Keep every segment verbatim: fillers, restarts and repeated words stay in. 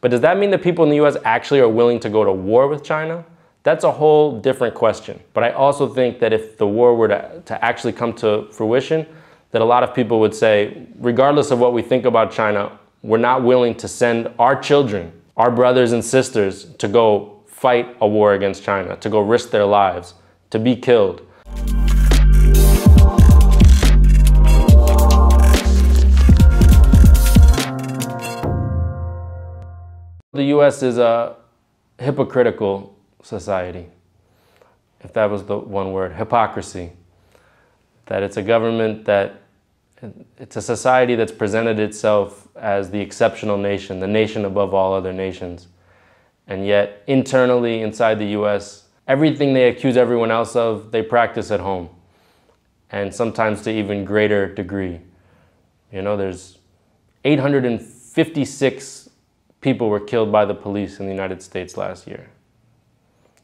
But does that mean that people in the U S actually are willing to go to war with China? That's a whole different question. But I also think that if the war were to, to actually come to fruition, that a lot of people would say, regardless of what we think about China, we're not willing to send our children, our brothers and sisters, to go fight a war against China, to go risk their lives, to be killed. The U S is a hypocritical society, if that was the one word, hypocrisy. That it's a government that, it's a society that's presented itself as the exceptional nation, the nation above all other nations. And yet, internally, inside the U S, everything they accuse everyone else of, they practice at home. And sometimes to even greater degree. You know, there's eight hundred fifty-six people were killed by the police in the United States last year.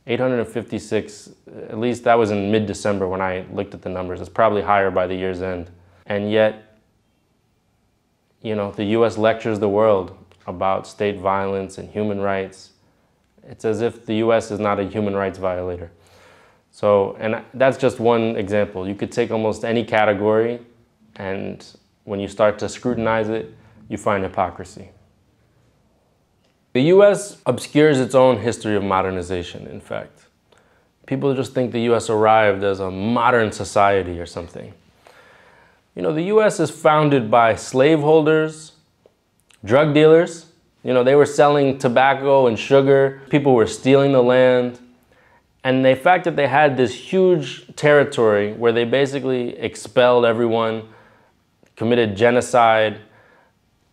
eight hundred fifty-six, at least that was in mid-December when I looked at the numbers. It's probably higher by the year's end. And yet, you know, the U S lectures the world about state violence and human rights. It's as if the U S is not a human rights violator. So, and that's just one example. You could take almost any category, and when you start to scrutinize it, you find hypocrisy. The U S obscures its own history of modernization, in fact. People just think the U S arrived as a modern society or something. You know, the U S is founded by slaveholders, drug dealers. You know, they were selling tobacco and sugar. People were stealing the land. And the fact that they had this huge territory where they basically expelled everyone, committed genocide,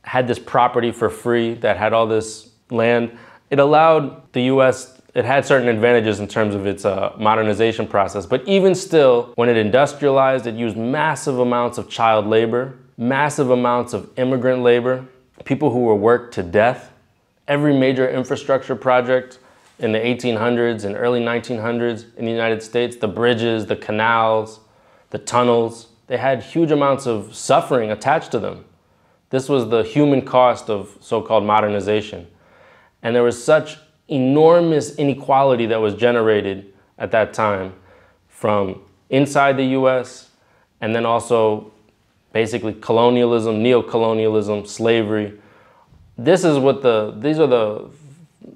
had this property for free that had all this land, it allowed the U S, it had certain advantages in terms of its uh, modernization process, but even still, when it industrialized, it used massive amounts of child labor, massive amounts of immigrant labor, people who were worked to death. Every major infrastructure project in the eighteen hundreds and early nineteen hundreds in the United States, the bridges, the canals, the tunnels, they had huge amounts of suffering attached to them. This was the human cost of so-called modernization. And there was such enormous inequality that was generated at that time from inside the U S and then also basically colonialism, neocolonialism, slavery. This is what the, these are the,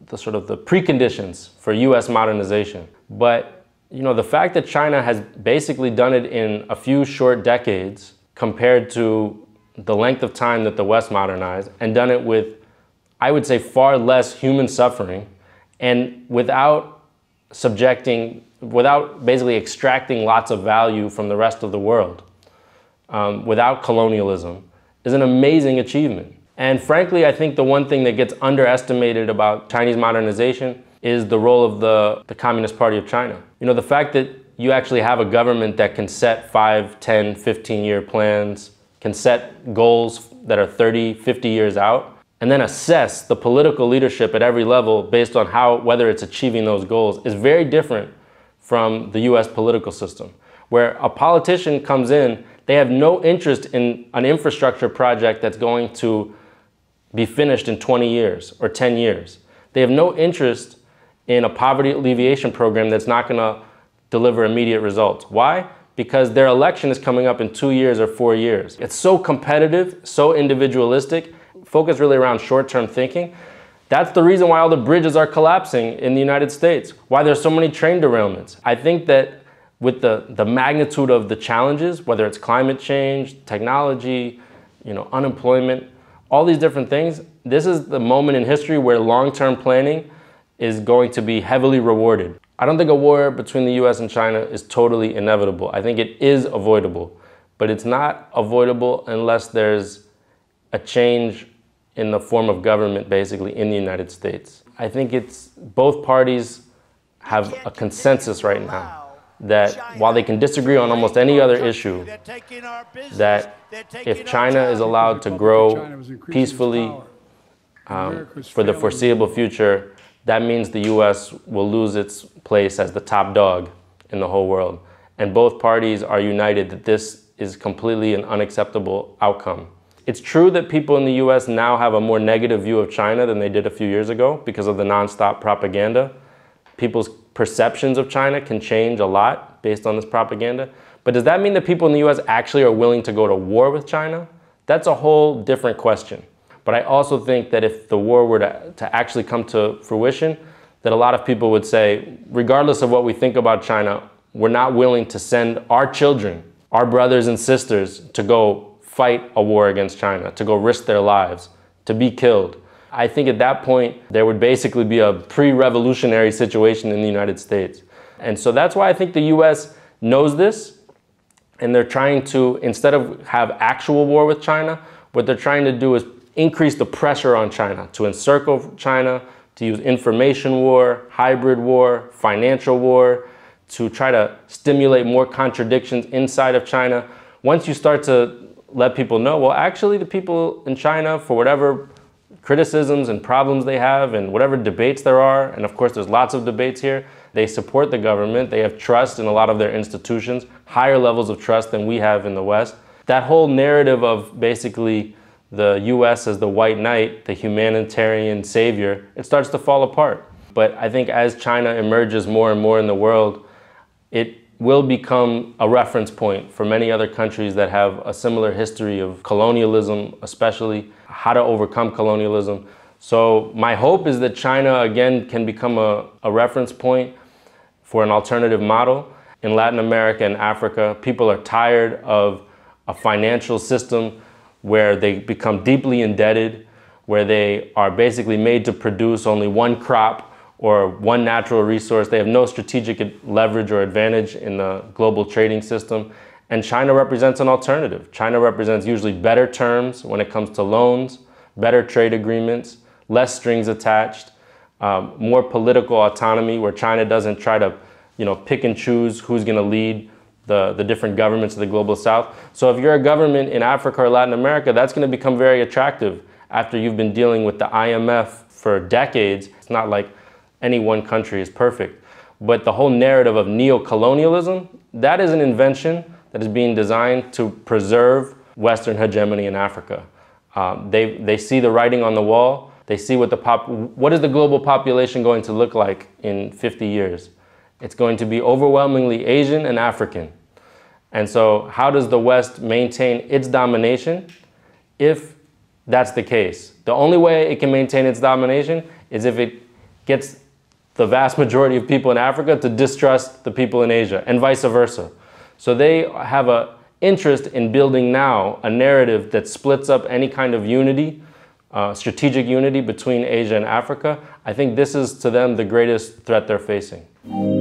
the sort of the preconditions for U S modernization. But, you know, the fact that China has basically done it in a few short decades compared to the length of time that the West modernized, and done it with, I would say, far less human suffering, and without subjecting, without basically extracting lots of value from the rest of the world, um, without colonialism, is an amazing achievement. And frankly, I think the one thing that gets underestimated about Chinese modernization is the role of the, the Communist Party of China. You know, the fact that you actually have a government that can set five, ten, fifteen year plans, can set goals that are thirty, fifty years out, and then assess the political leadership at every level based on how, whether it's achieving those goals, is very different from the U S political system, where a politician comes in, they have no interest in an infrastructure project that's going to be finished in twenty years or ten years. They have no interest in a poverty alleviation program that's not going to deliver immediate results. Why? Because their election is coming up in two years or four years. It's so competitive, so individualistic, focus really around short-term thinking. That's the reason why all the bridges are collapsing in the United States, why there's so many train derailments. I think that with the, the magnitude of the challenges, whether it's climate change, technology, you know, unemployment, all these different things, this is the moment in history where long-term planning is going to be heavily rewarded. I don't think a war between the U S and China is totally inevitable. I think it is avoidable, but it's not avoidable unless there's a change in the form of government, basically, in the United States. I think it's both parties have a consensus right now that while they can disagree on almost any other issue, that if China is allowed to grow peacefully um, for the foreseeable future, that means the U S will lose its place as the top dog in the whole world. And both parties are united that this is completely an unacceptable outcome. It's true that people in the U S now have a more negative view of China than they did a few years ago because of the nonstop propaganda. People's perceptions of China can change a lot based on this propaganda. But does that mean that people in the U S actually are willing to go to war with China? That's a whole different question. But I also think that if the war were to, to actually come to fruition, that a lot of people would say, regardless of what we think about China, we're not willing to send our children, our brothers and sisters, to go fight a war against China, to go risk their lives, to be killed. I think at that point, there would basically be a pre-revolutionary situation in the United States. And so that's why I think the U S knows this, and they're trying to, instead of have actual war with China, what they're trying to do is increase the pressure on China, to encircle China, to use information war, hybrid war, financial war, to try to stimulate more contradictions inside of China. Once you start to let people know, well, actually the people in China, for whatever criticisms and problems they have and whatever debates there are, and of course there's lots of debates here, they support the government, they have trust in a lot of their institutions, higher levels of trust than we have in the West. That whole narrative of basically the U S as the white knight, the humanitarian savior, it starts to fall apart. But I think as China emerges more and more in the world, it will become a reference point for many other countries that have a similar history of colonialism, especially how to overcome colonialism. So my hope is that China again can become a, a reference point for an alternative model. In Latin America and Africa, people are tired of a financial system where they become deeply indebted, where they are basically made to produce only one crop or one natural resource. They have no strategic leverage or advantage in the global trading system. And China represents an alternative. China represents usually better terms when it comes to loans, better trade agreements, less strings attached, um, more political autonomy, where China doesn't try to, you know, pick and choose who's gonna lead The, the different governments of the global south. So if you're a government in Africa or Latin America, that's going to become very attractive after you've been dealing with the I M F for decades. It's not like any one country is perfect. But the whole narrative of neocolonialism, that is an invention that is being designed to preserve Western hegemony in Africa. Um, they, they see the writing on the wall. They see what the pop, what is the global population going to look like in fifty years. It's going to be overwhelmingly Asian and African. And so how does the West maintain its domination if that's the case? The only way it can maintain its domination is if it gets the vast majority of people in Africa to distrust the people in Asia and vice versa. So they have an interest in building now a narrative that splits up any kind of unity, uh, strategic unity between Asia and Africa. I think this is to them the greatest threat they're facing.